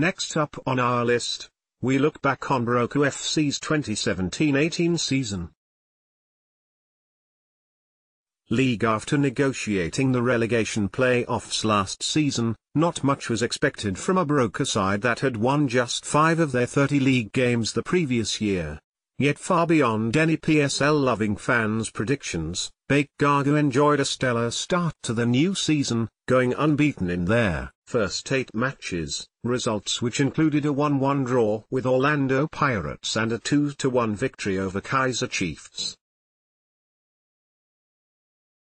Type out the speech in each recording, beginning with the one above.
Next up on our list, we look back on Baroka FC's 2017-18 season. League. After negotiating the relegation playoffs last season, not much was expected from a Baroka side that had won just 5 of their 30 league games the previous year. Yet far beyond any PSL-loving fans' predictions, Baroka enjoyed a stellar start to the new season, going unbeaten in their first 8 matches, results which included a 1-1 draw with Orlando Pirates and a 2-1 victory over Kaiser Chiefs.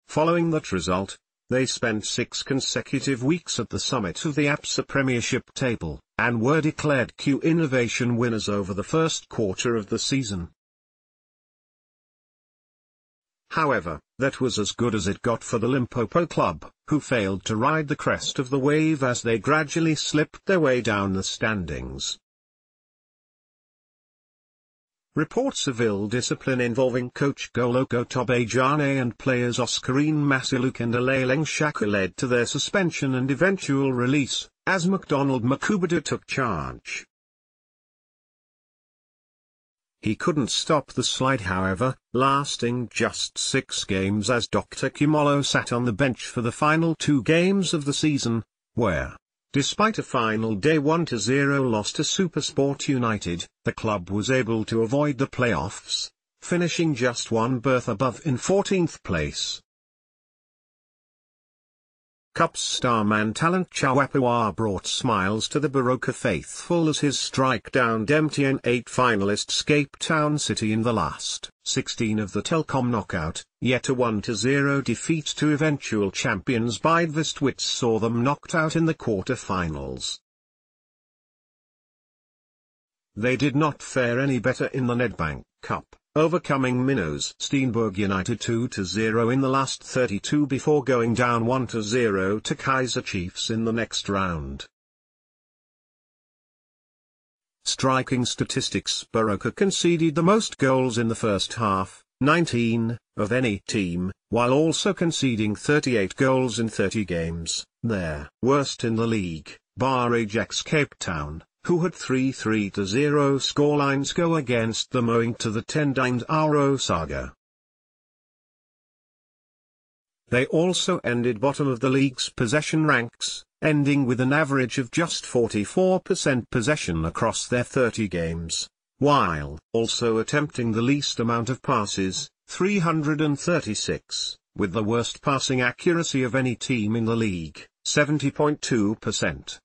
Following that result, they spent 6 consecutive weeks at the summit of the Absa Premiership table, and were declared Q Innovation winners over the first quarter of the season. However, that was as good as it got for the Limpopo club, who failed to ride the crest of the wave as they gradually slipped their way down the standings. Reports of ill discipline involving coach Goloko Tobajane and players Oskarine Masiluk and Aleling Shaka led to their suspension and eventual release, as McDonald Makubada took charge. He couldn't stop the slide, however, lasting just 6 games as Dr. Kimolo sat on the bench for the final 2 games of the season, where, despite a final day 1-0 loss to Supersport United, the club was able to avoid the playoffs, finishing just 1 berth above in 14th place. Cup starman talent Chawapua brought smiles to the Baroka faithful as his strike downed MTN8 finalists Cape Town City in the last 16 of the Telkom knockout, yet a 1-0 defeat to eventual champions Bidvest Wits saw them knocked out in the quarter-finals. They did not fare any better in the Nedbank Cup, overcoming minnows Steenberg United 2-0 in the last 32 before going down 1-0 to Kaiser Chiefs in the next round. Striking statistics. Baroka conceded the most goals in the first half, 19, of any team, while also conceding 38 goals in 30 games, their worst in the league, bar Ajax Cape Town, who had 3-3-0 scorelines go against them owing to the 10-0 saga. They also ended bottom of the league's possession ranks, ending with an average of just 44% possession across their 30 games, while also attempting the least amount of passes, 336, with the worst passing accuracy of any team in the league, 70.2%.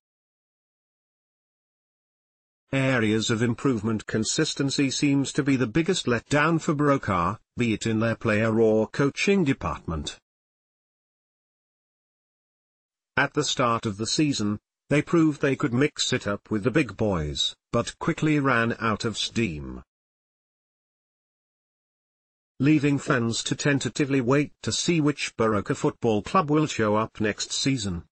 Areas of improvement. Consistency seems to be the biggest letdown for Baroka, be it in their player or coaching department. At the start of the season, they proved they could mix it up with the big boys, but quickly ran out of steam, leaving fans to tentatively wait to see which Baroka football club will show up next season.